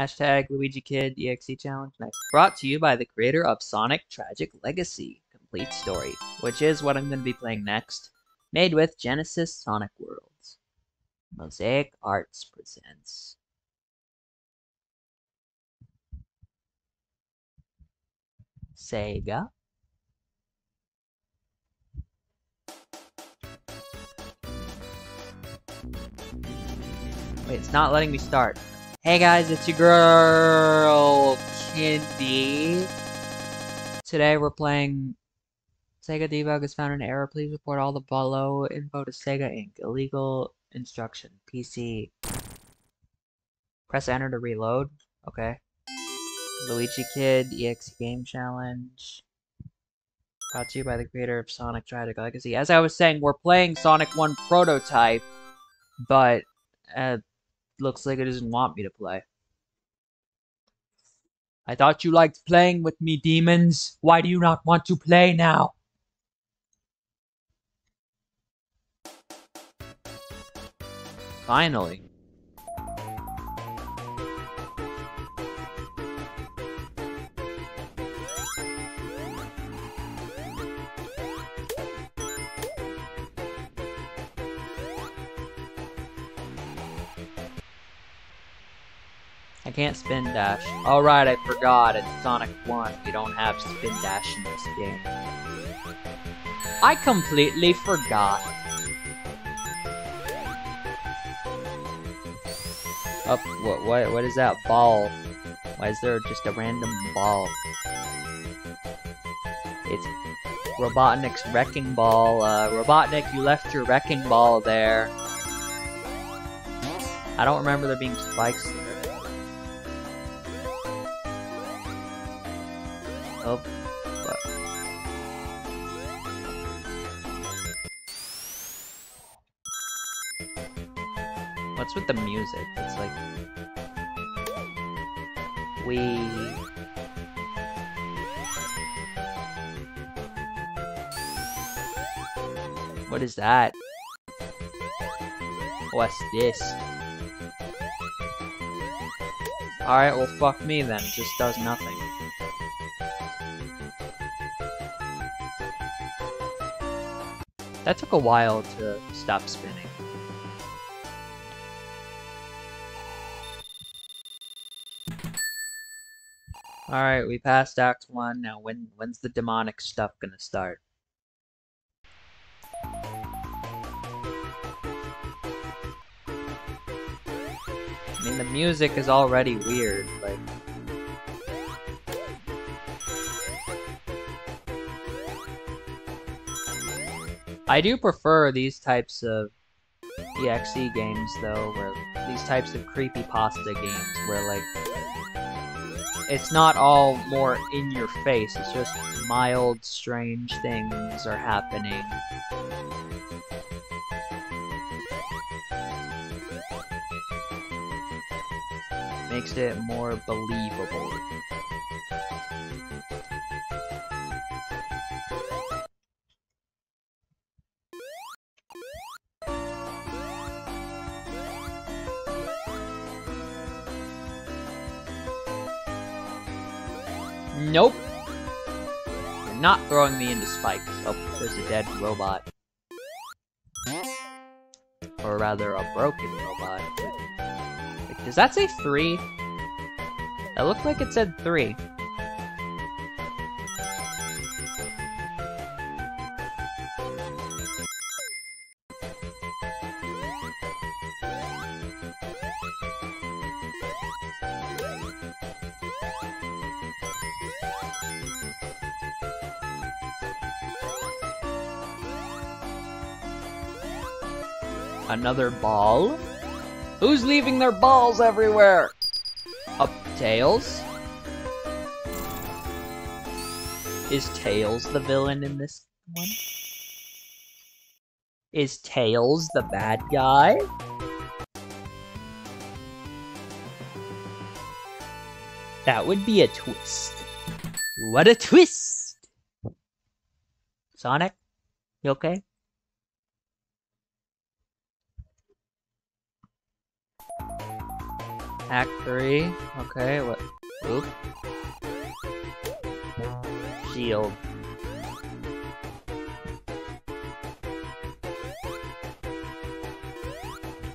Hashtag LuigiKidEXE challenge next. Brought to you by the creator of Sonic Tragic Legacy, Complete Story, which is what I'm going to be playing next. Made with Genesis Sonic Worlds. Mosaic Arts presents. Sega. Wait, it's not letting me start. Hey guys, it's your girl, Kindy. Today we're playing Sega debug is found an error. Please report all the below info to Sega Inc. Illegal instruction. PC. Press enter to reload. Okay. LuigiKidEXE game challenge. Brought to you by the creator of Sonic Tragic Legacy. As I was saying, we're playing Sonic 1 Prototype, but looks like it doesn't want me to play. I thought you liked playing with me, demons. Why do you not want to play now? Finally. I can't spin dash. Alright, I forgot. It's Sonic 1. You don't have spin dash in this game. I completely forgot. Up, what is that ball? Why is there just a random ball? It's Robotnik's wrecking ball. Robotnik, you left your wrecking ball there. I don't remember there being spikes there. Oh, fuck. What's with the music? It's like... What is that? What's this? Alright, well fuck me then. It just does nothing. That took a while to stop spinning. Alright, we passed Act 1. Now when's the demonic stuff gonna start? I mean, the music is already weird, like... I do prefer these types of EXE games, though, where these types of creepypasta games, where, like, it's not all more in your face, it's just mild, strange things are happening. Makes it more believable. Nope. You're not throwing me into spikes. Oh, there's a dead robot. Or rather, a broken robot. Wait, does that say 3? That looked like it said 3. Another ball? Who's leaving their balls everywhere? Up, Tails? Is Tails the villain in this one? Is Tails the bad guy? That would be a twist. What a twist! Sonic? You okay? Act 3. Okay, what? Oop. Shield.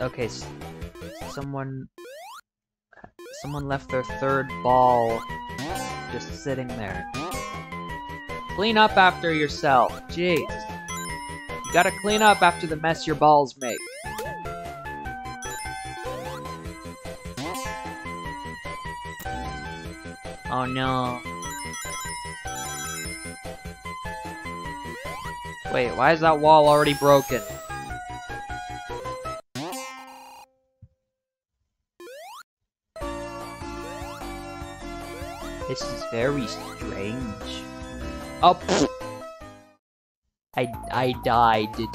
Okay, someone left their third ball just sitting there. Clean up after yourself. Jeez. You gotta clean up after the mess your balls make. Oh no. Wait, why is that wall already broken? This is very strange. Oh, pfft. I died. Did.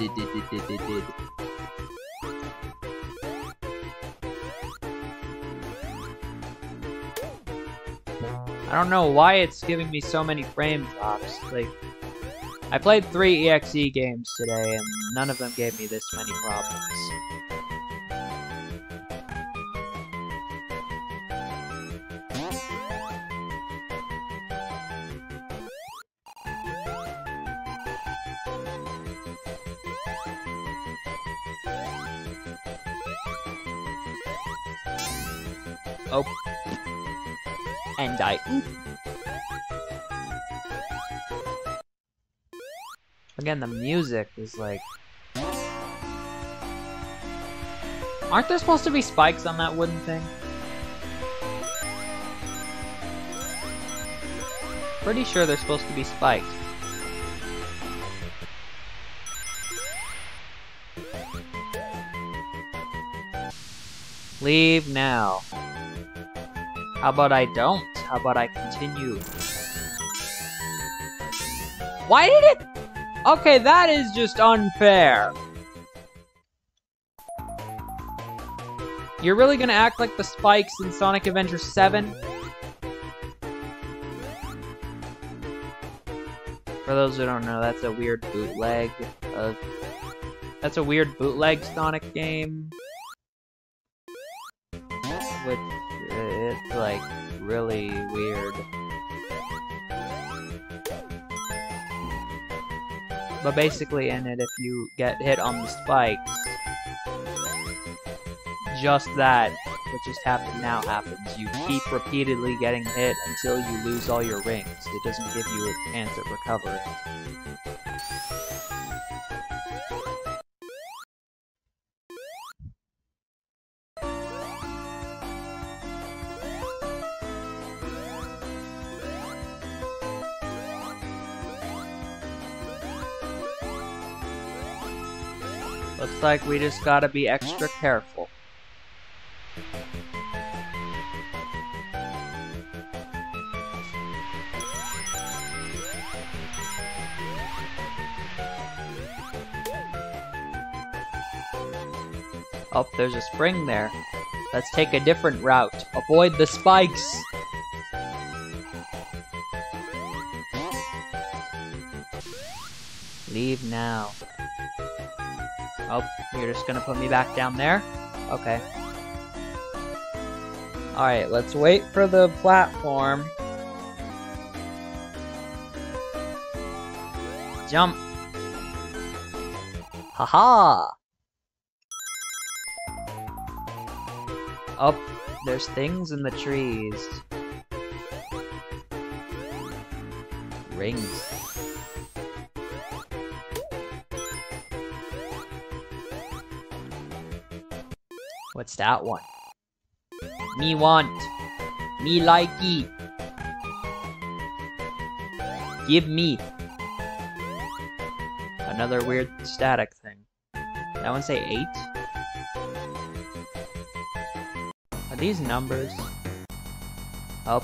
I don't know why it's giving me so many frame drops. Like, I played 3 EXE games today, and none of them gave me this many problems. Oh, and I oop. Again, the music is like... Aren't there supposed to be spikes on that wooden thing? Pretty sure they're supposed to be spikes. Leave now. How about I don't? How about I continue? Why did it? Okay, that is just unfair. You're really gonna act like the spikes in Sonic Avenger 7? For those who don't know, that's a weird bootleg of... That's a weird bootleg Sonic game. With... It's like really weird. But basically in it, if you get hit on the spikes, just that, what just happened now happens. You keep repeatedly getting hit until you lose all your rings. It doesn't give you a chance at recovering. Looks like we just gotta be extra careful. Oh, there's a spring there. Let's take a different route. Avoid the spikes! Leave now. Oh, you're just gonna put me back down there? Okay. Alright, let's wait for the platform. Jump! Haha! Oh, there's things in the trees. Rings. What's that one? Me want. Me likey. Give me. Another weird static thing. That one say 8? Are these numbers? Oh.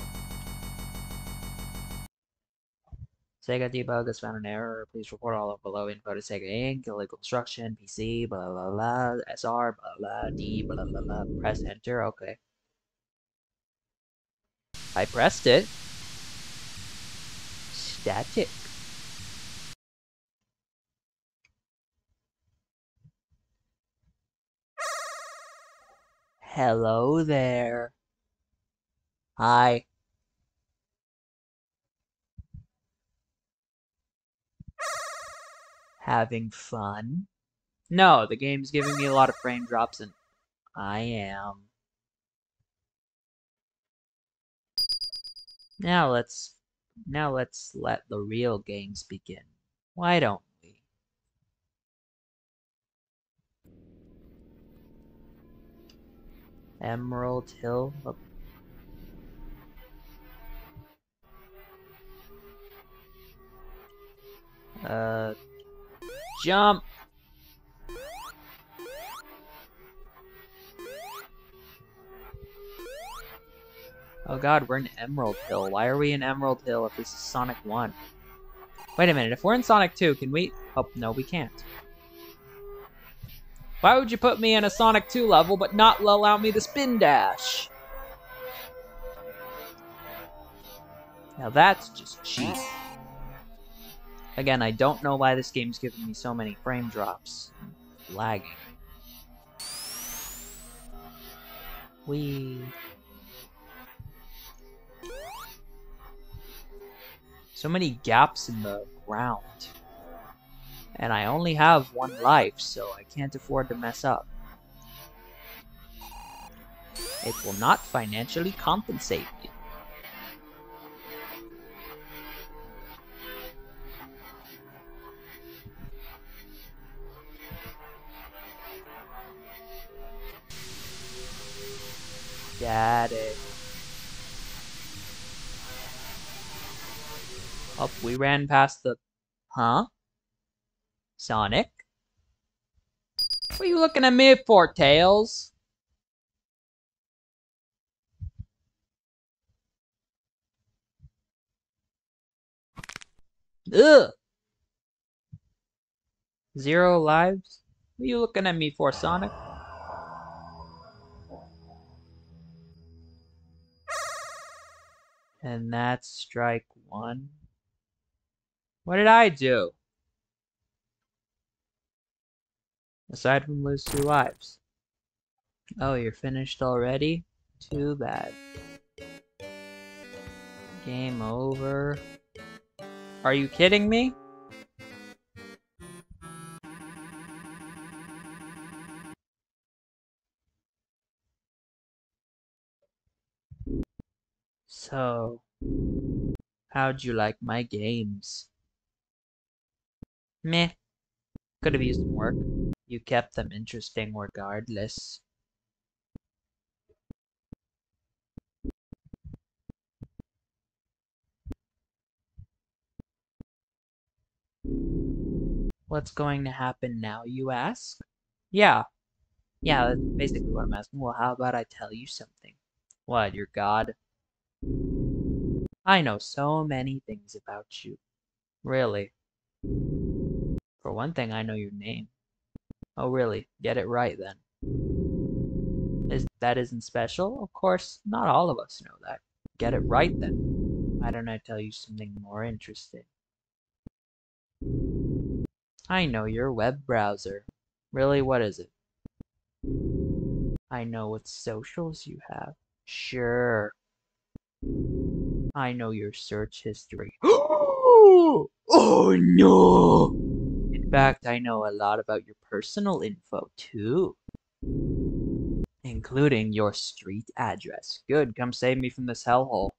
Sega debug has found an error. Please report all of below info to Sega Inc. Illegal construction, PC, blah blah blah, SR, blah blah, D, blah blah blah. Press enter, okay. I pressed it. Static. Hello there. Hi. Having fun? No, the game's giving me a lot of frame drops and I am. Now let's let the real games begin. Why don't we? Emerald Hill. Oh. Jump. Oh god, we're in Emerald Hill. Why are we in Emerald Hill if this is Sonic 1? Wait a minute, if we're in Sonic 2, can we... Oh, no, we can't. Why would you put me in a Sonic 2 level but not allow me to spin dash? Now that's just cheap. Again, I don't know why this game's giving me so many frame drops. I'm lagging. Whee... So many gaps in the ground. And I only have one life, so I can't afford to mess up. It will not financially compensate me. Got it. Oh, we ran past the... Huh? Sonic? What are you looking at me for, Tails? Ugh! 0 lives? What are you looking at me for, Sonic? And that's strike 1. What did I do? Aside from lose 2 lives. Oh, you're finished already? Too bad. Game over. Are you kidding me? So, how'd you like my games? Meh. Could have used them work. You kept them interesting regardless. What's going to happen now, you ask? Yeah, that's basically what I'm asking. Well, how about I tell you something? What, you're God? I know so many things about you. Really. For one thing, I know your name. Oh really, get it right then. That isn't special? Of course, not all of us know that. Get it right then. Why don't I tell you something more interesting? I know your web browser. Really, what is it? I know what socials you have. Sure. I know your search history. Oh no! In fact, I know a lot about your personal info, too. Including your street address. Good, come save me from this hellhole.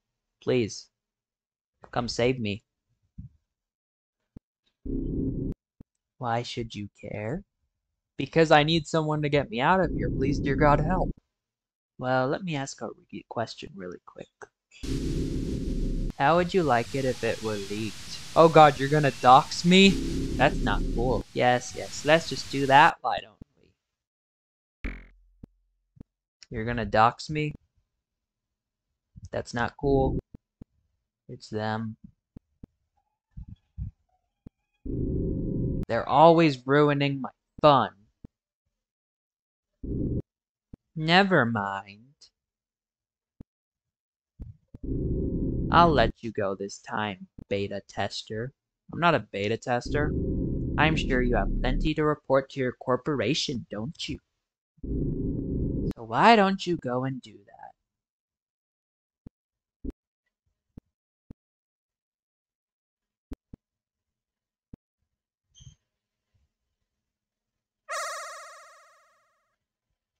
Please. Come save me. Why should you care? Because I need someone to get me out of here. Please, dear God, help. Well, let me ask a question really quick. How would you like it if it were leaked? Oh god, you're gonna dox me? That's not cool. Yes, let's just do that, why don't we? You're gonna dox me? That's not cool. It's them. They're always ruining my fun. Never mind. I'll let you go this time, beta tester. I'm not a beta tester. I'm sure you have plenty to report to your corporation, don't you? So why don't you go and do that?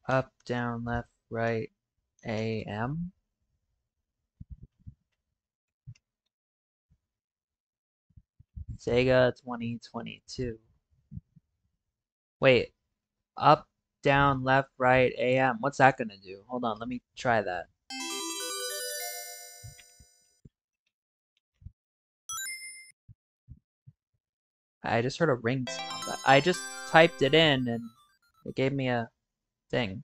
Up, down, left, right, AM. Sega 2022. Wait, up, down, left, right, AM. What's that gonna do? Hold on, let me try that. I just heard a ring sound, but I just typed it in and it gave me a thing.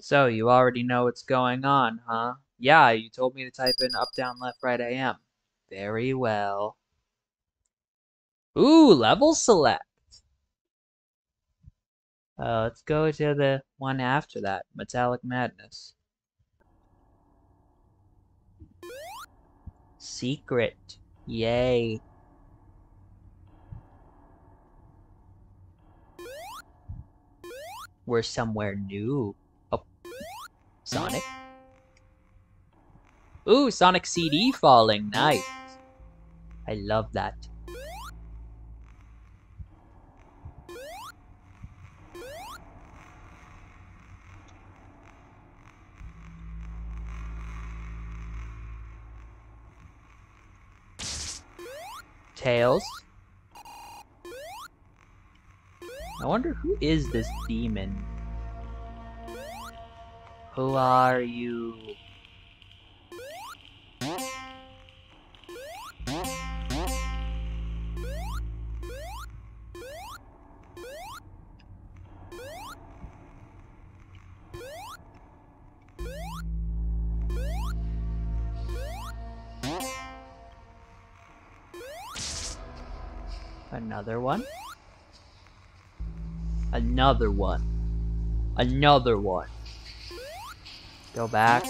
So, you already know what's going on, huh? Yeah, you told me to type in up, down, left, right, AM. Very well. Ooh, level select. Let's go to the one after that, Metallic Madness. Secret. Yay. We're somewhere new. Oh. Sonic. Ooh, Sonic CD falling. Nice. I love that. Tails. I wonder who is this demon? Who are you? Another one? Another one. Another one. Go back.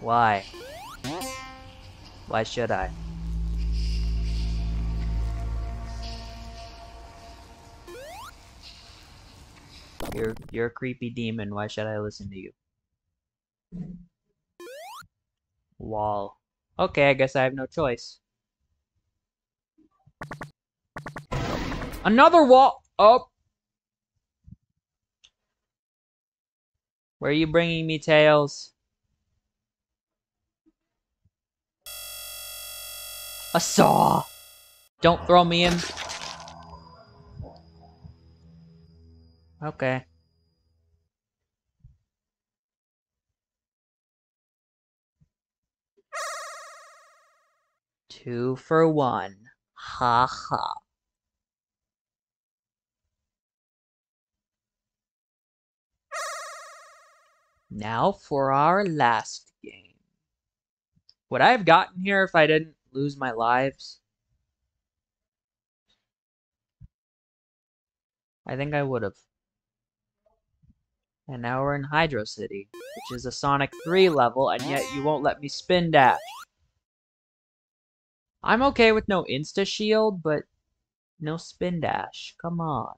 Why? Why should I? You're a creepy demon. Why should I listen to you? Lol. Okay, I guess I have no choice. Another wall up. Oh. Where are you bringing me, Tails? A saw. Don't throw me in. Okay. Two for one. Ha ha. Now for our last game. Would I have gotten here if I didn't lose my lives? I think I would have. And now we're in Hydro City, which is a Sonic 3 level, and yet you won't let me spin dash. I'm okay with no insta shield, but no spin dash. Come on.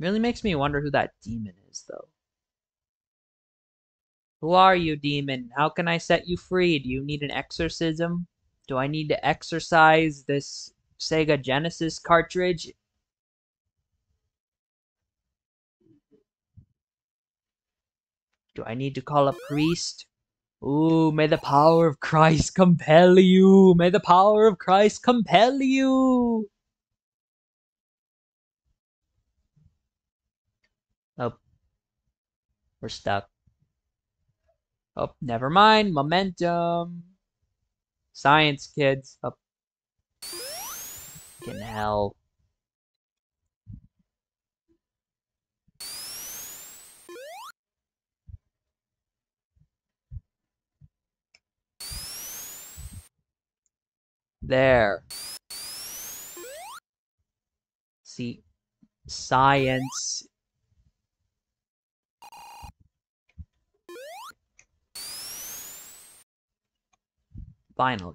Really makes me wonder who that demon is, though. Who are you, demon? How can I set you free? Do you need an exorcism? Do I need to exorcise this Sega Genesis cartridge? Do I need to call a priest? Ooh, may the power of Christ compel you! May the power of Christ compel you! Oh, we're stuck. Oh, never mind. Momentum. Science, kids. Oh. Fucking hell. There. See, science. Finally.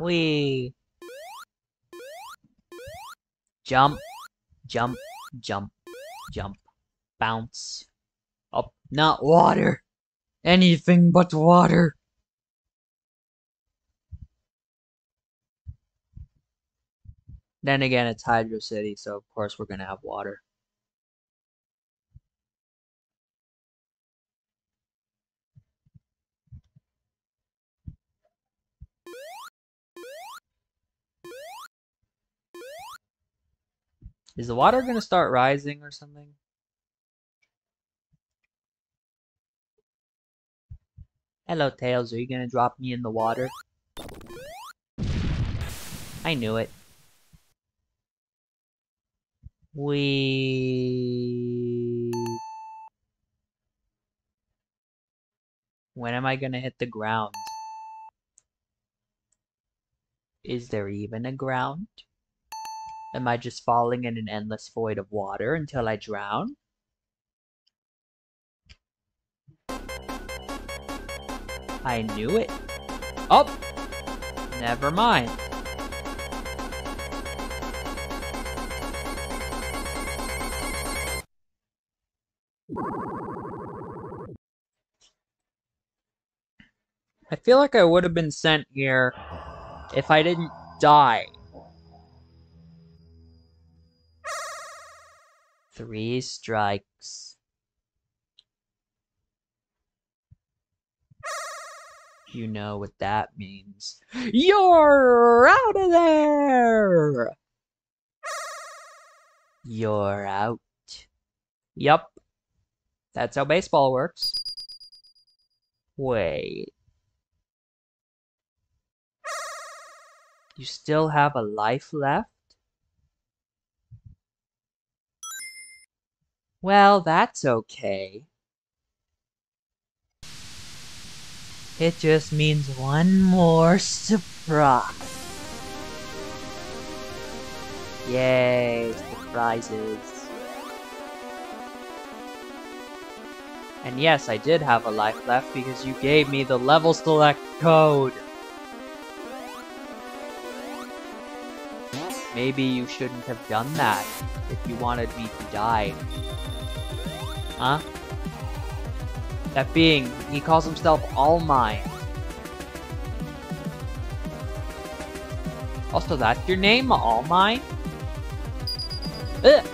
Whee! Jump, jump, jump, jump, bounce. Up, not water! Anything but water! Then again, it's Hydro City, so of course we're gonna have water. Is the water gonna start rising or something? Hello, Tails. Are you gonna drop me in the water? I knew it. Whee. When am I gonna hit the ground? Is there even a ground? Am I just falling in an endless void of water until I drown? I knew it. Oh! Never mind. I feel like I would have been sent here if I didn't die. 3 strikes. You know what that means. You're out of there! You're out. Yup. That's how baseball works. Wait. You still have a life left? Well, that's okay. It just means one more surprise. Yay, surprises. And yes, I did have a life left because you gave me the level select code. Maybe you shouldn't have done that if you wanted me to die. Huh? That being, he calls himself All Mine. Also, that's your name, All Mine? Ugh!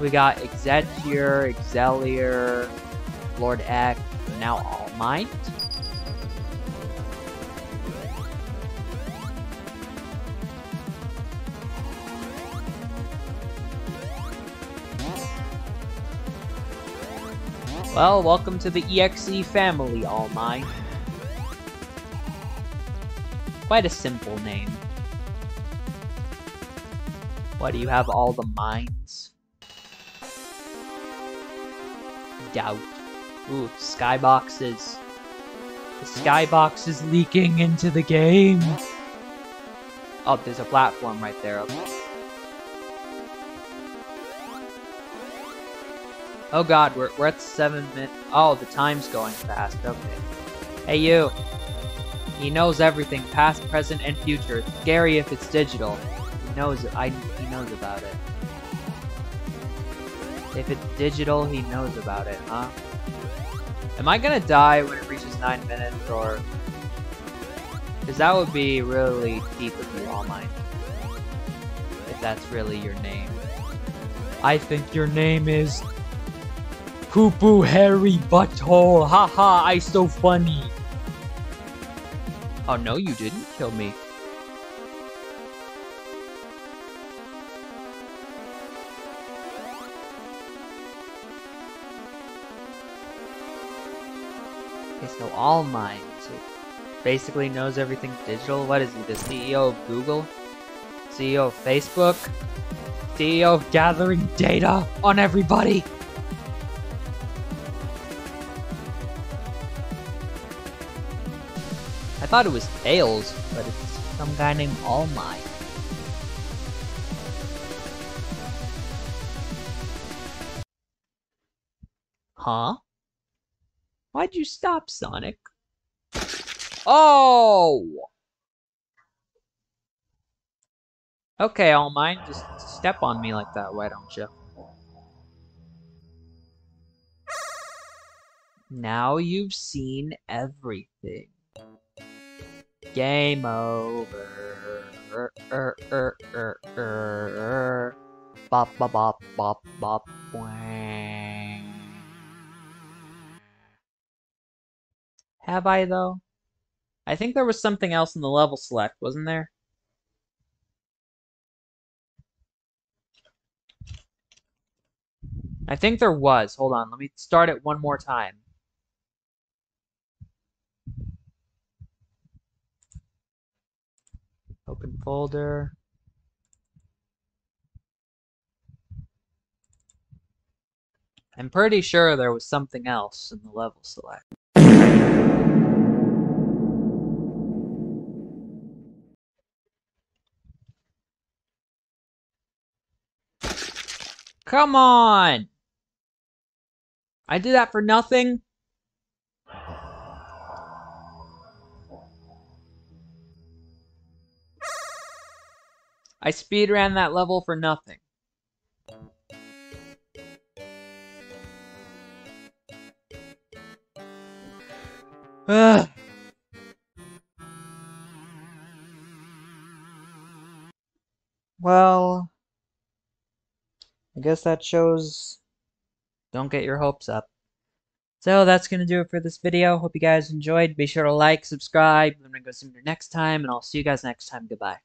We got Exetier, Exelier, Lord X, and now All Mine. Well, welcome to the EXE family, All Mine. Quite a simple name. What, do you have all the mines? Doubt. Ooh, skyboxes. The skybox is leaking into the game! Oh, there's a platform right there. Okay. Oh god, we're at 7 minutes. Oh, the time's going fast. Okay. Hey, you. He knows everything, past, present, and future. It's scary if it's digital. He knows it. He knows about it. If it's digital, he knows about it, huh? Am I gonna die when it reaches 9 minutes, or? Because that would be really deep of you, All Mine. If that's really your name. I think your name is Poo-poo hairy butthole, haha, I so funny. Oh no, you didn't kill me. Okay, so All Mine basically knows everything digital. What is he, the CEO of Google? CEO of Facebook? CEO of gathering data on everybody? I thought it was Tails, but it's some guy named All Mine. Huh? Why'd you stop, Sonic? Oh! Okay, All Might, just step on me like that, why don't you? Now you've seen everything. Game over. Bop bop bop bop bop wang. Have I though? I think there was something else in the level select, wasn't there? I think there was. Hold on, let me start it one more time. Open folder. I'm pretty sure there was something else in the level select. Come on! I did that for nothing? I speedran that level for nothing. Ugh. Well, I guess that shows don't get your hopes up. So that's going to do it for this video. Hope you guys enjoyed. Be sure to like, subscribe. I'm going to go see you next time, and I'll see you guys next time. Goodbye.